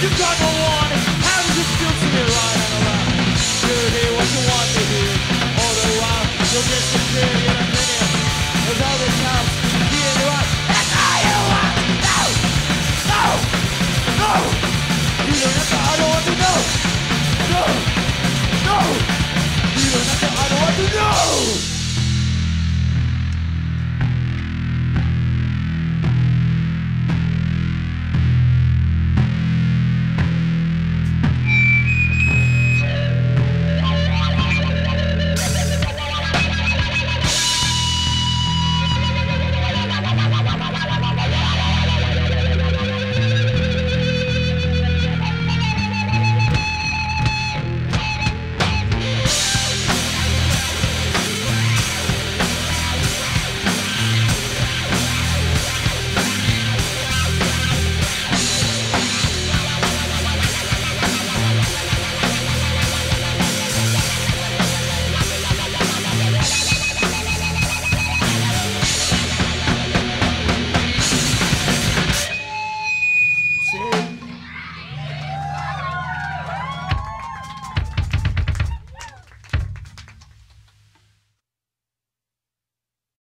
You got no one.